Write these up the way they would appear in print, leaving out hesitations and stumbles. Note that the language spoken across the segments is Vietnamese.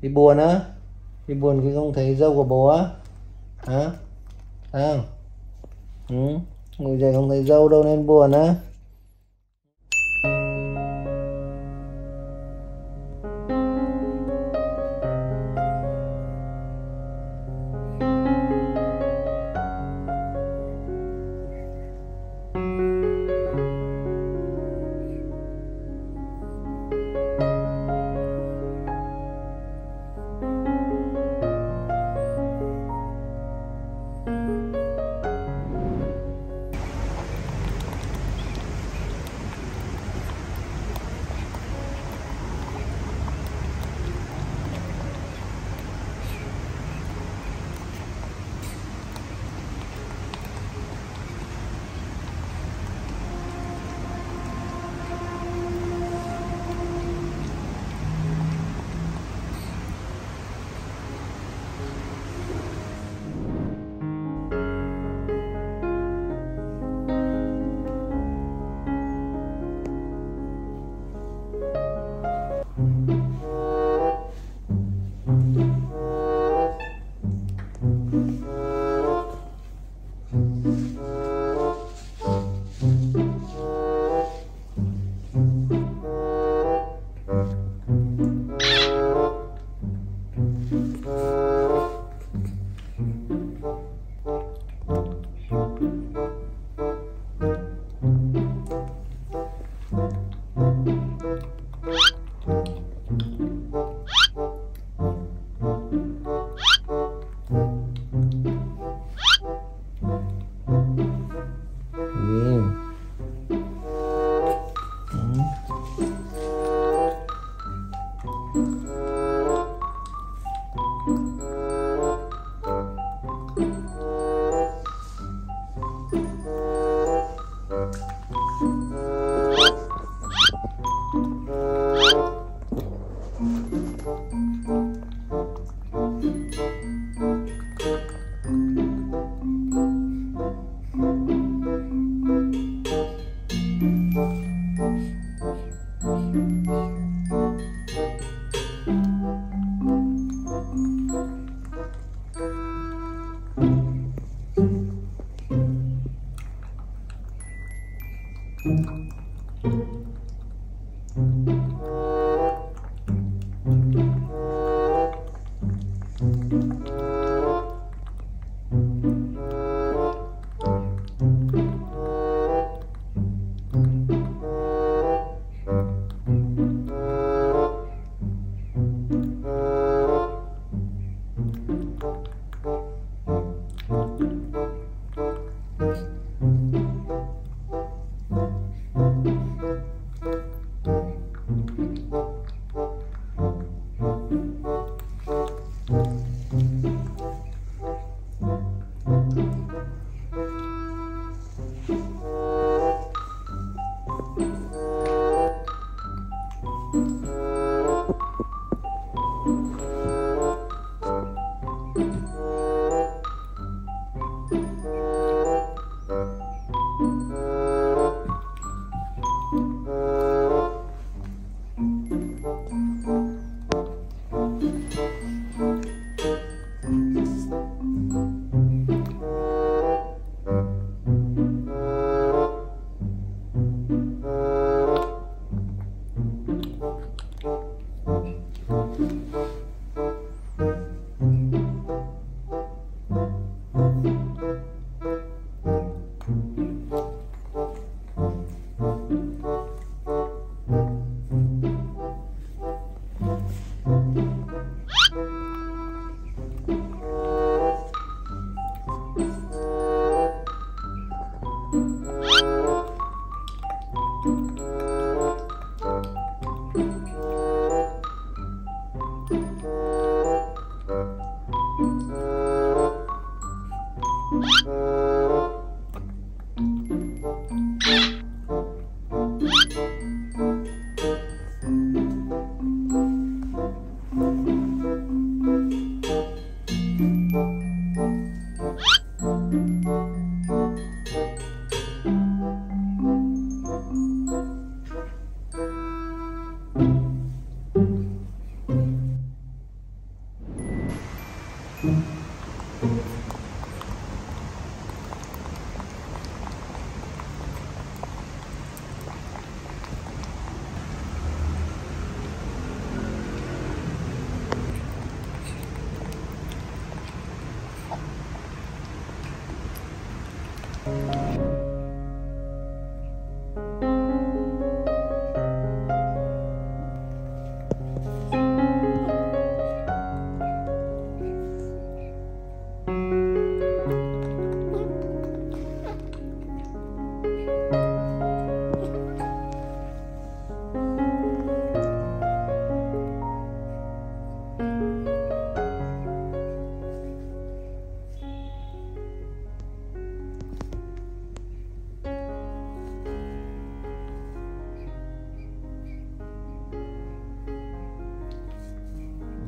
đi buồn á, đi buồn khi không thấy dâu của bố á hả? Sao? Ừ, ngồi dậy không thấy dâu đâu nên buồn á.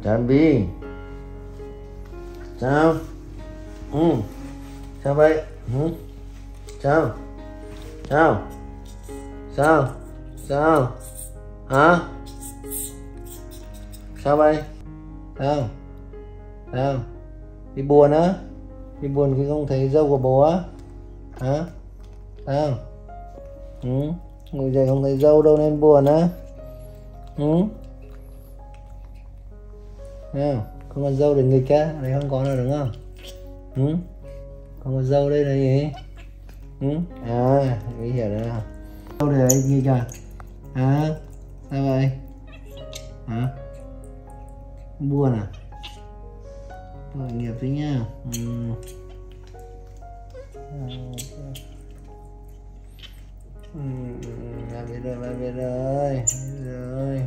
Chào Bi. Chào. Chào vậy. Chào. Chào. Sao? Sao? Hả? Sao vậy? Sao? Sao? Đi buồn á? Đi buồn khi không thấy dâu của bố á? Hả? Sao? Ngồi dậy không thấy dâu đâu nên buồn á? Không có dâu để nghịch á? Đấy không có nữa đúng không? Không có dâu đây là gì? À, bây giờ đây nào. Dâu để đấy nghịch à? Hả? Sao vậy? Hả? Buồn à? Tội nghiệp thế nhá. Ba biết rồi.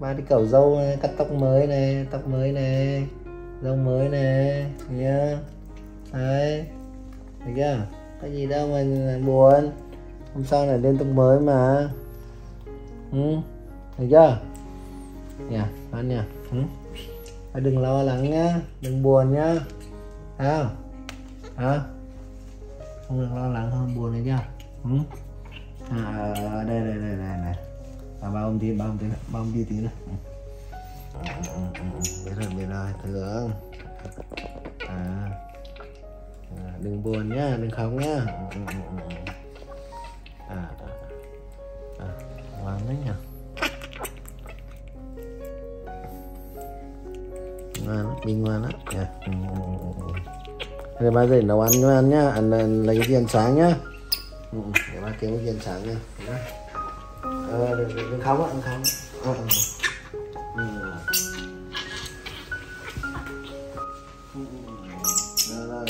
Ba đi cạo râu này, cắt tóc mới này, râu mới này, nhá. Đấy, thấy chưa? Cái gì đâu mà buồn. Hôm sau này lên tóc mới mà. Thấy chưa? Nha, bạn nha. Đừng lo lắng nhá, đừng buồn nhá. Sao? Hả? Không được lo lắng, không buồn đấy nhá. Đây này. Ba ôm tí, ba ôm tí này. Biết rồi, thương. Đừng buồn nhá, đừng khóc nhá. Ngoan đấy nhỉ. Ngoan á, để ba dậy nấu ăn cho ăn nhá, ăn lấy cái gì ăn sáng nhá. Để ba kiếm cái gì ăn sáng nha. Đừng khóc á, đừng khóc. Rồi. Ok. Rồi, ba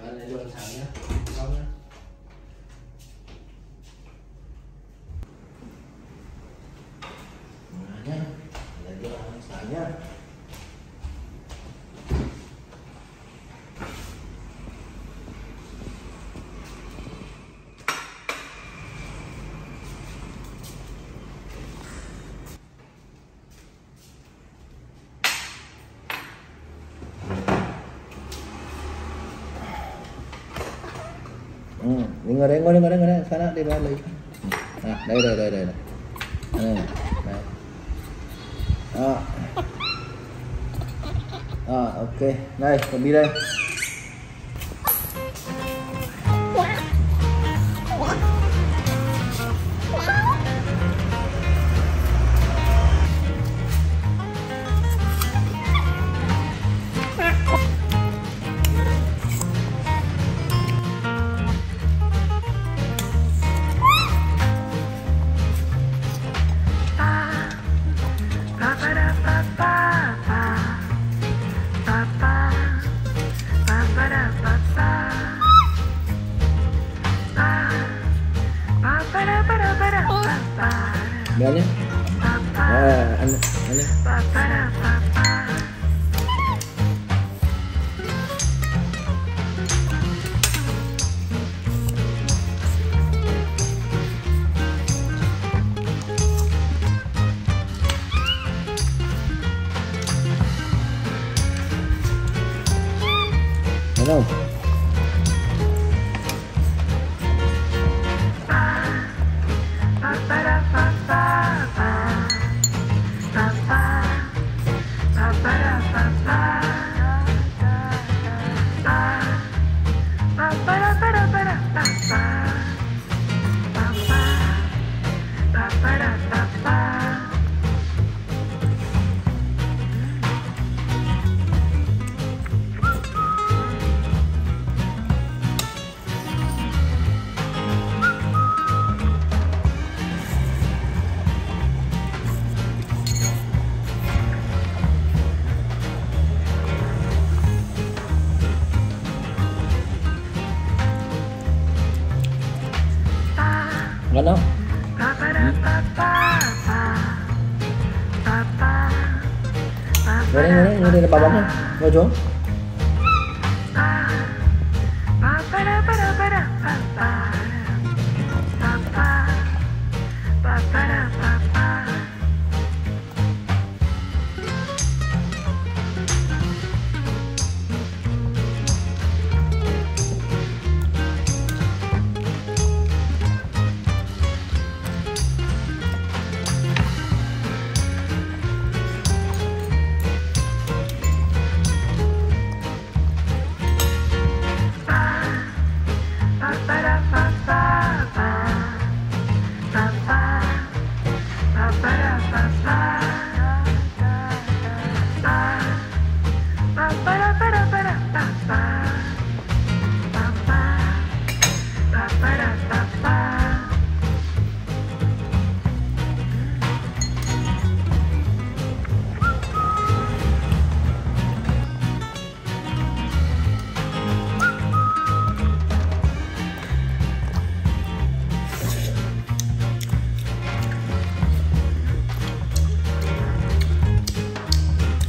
lấy đồ ăn sáng nhá. Ngồi đây, sao đó, đi ba lấy. Đây. Đó. Ok, đây, còn đi đây. Ngồi đây là bà bóng này, ngồi xuống.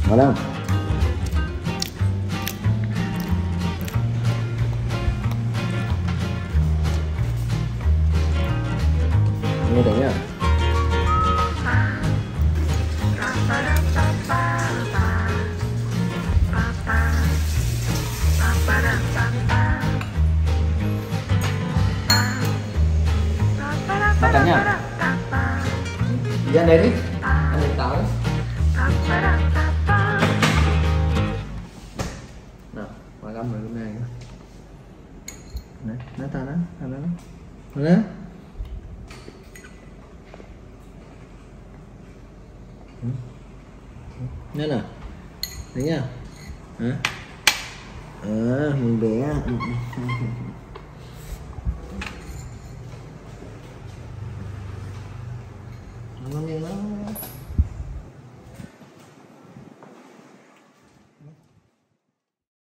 Ngon không? Nghe tiếng nhá. Bắt cắn nhá. Đi ăn đây đi. Ăn đây táo đấy. Nào, quả găm rồi hôm nay nữa. Đấy, nó ta đó, ta đó. Rồi đấy. Nên à, đấy nha. Hả? Mình bé. Nó ngon lắm.